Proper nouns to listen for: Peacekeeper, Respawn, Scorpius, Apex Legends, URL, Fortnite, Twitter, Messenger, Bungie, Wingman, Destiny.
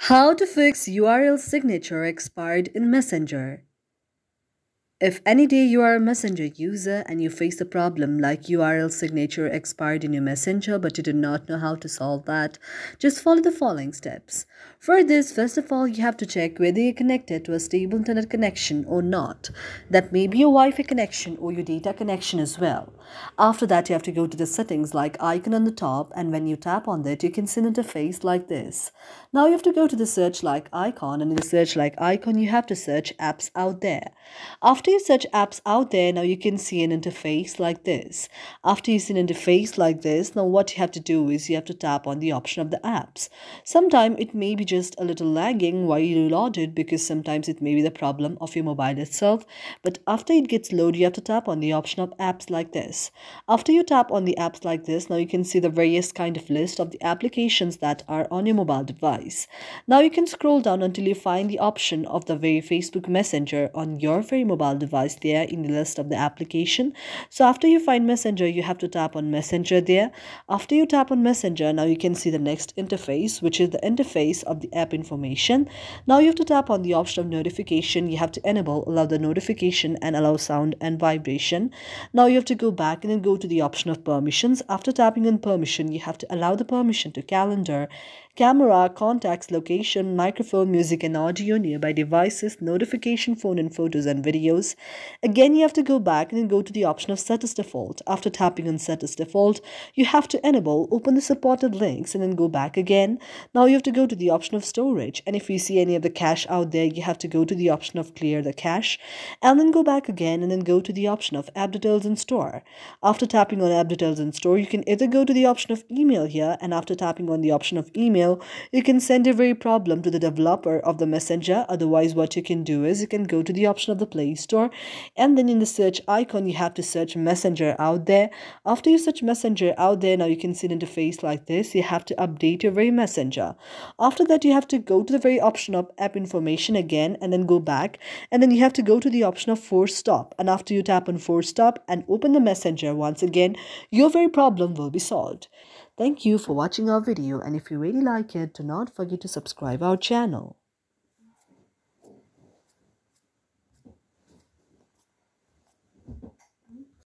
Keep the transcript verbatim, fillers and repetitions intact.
How to fix U R L signature expired in Messenger. If any day you are a Messenger user and you face a problem like U R L signature expired in your Messenger but you do not know how to solve that, just follow the following steps. For this, first of all, you have to check whether you're connected to a stable internet connection or not. That may be your Wi-Fi connection or your data connection as well. After that, you have to go to the settings like icon on the top, and when you tap on that, you can see an interface like this. Now you have to go to the search like icon, and in the search like icon, you have to search apps out there. After you search apps out there, now you can see an interface like this. After you see an interface like this, now what you have to do is you have to tap on the option of the apps. Sometimes it may be just a little lagging while you load it, because sometimes it may be the problem of your mobile itself. But after it gets loaded, you have to tap on the option of apps like this. After you tap on the apps like this, now you can see the various kind of list of the applications that are on your mobile device. Now you can scroll down until you find the option of the very Facebook Messenger on your very mobile device there in the list of the application. So after you find Messenger, you have to tap on Messenger there. After you tap on Messenger, now you can see the next interface, which is the interface of the app information. Now you have to tap on the option of notification. You have to enable, allow the notification and allow sound and vibration. Now you have to go back and then go to the option of permissions. After tapping on permission, you have to allow the permission to calendar, camera, contacts, location, microphone, music and audio, nearby devices, notification, phone and photos and videos. Again, you have to go back and then go to the option of set as default. After tapping on set as default, you have to enable, open the supported links and then go back again. Now you have to go to the option of storage, and if you see any of the cache out there, you have to go to the option of clear the cache and then go back again and then go to the option of app details and store. After tapping on app details and store, you can either go to the option of email here, and after tapping on the option of email, you can send a very problem to the developer of the Messenger. Otherwise, what you can do is you can go to the option of the Play Store, and then in the search icon, you have to search Messenger out there. After you search Messenger out there, now you can see an interface like this. You have to update your very Messenger. After that, you have to go to the very option of app information again, and then go back, and then you have to go to the option of force stop, and after you tap on force stop and open the Messenger once again, your very problem will be solved. Thank you for watching our video, and if you really like it, do not forget to subscribe our channel.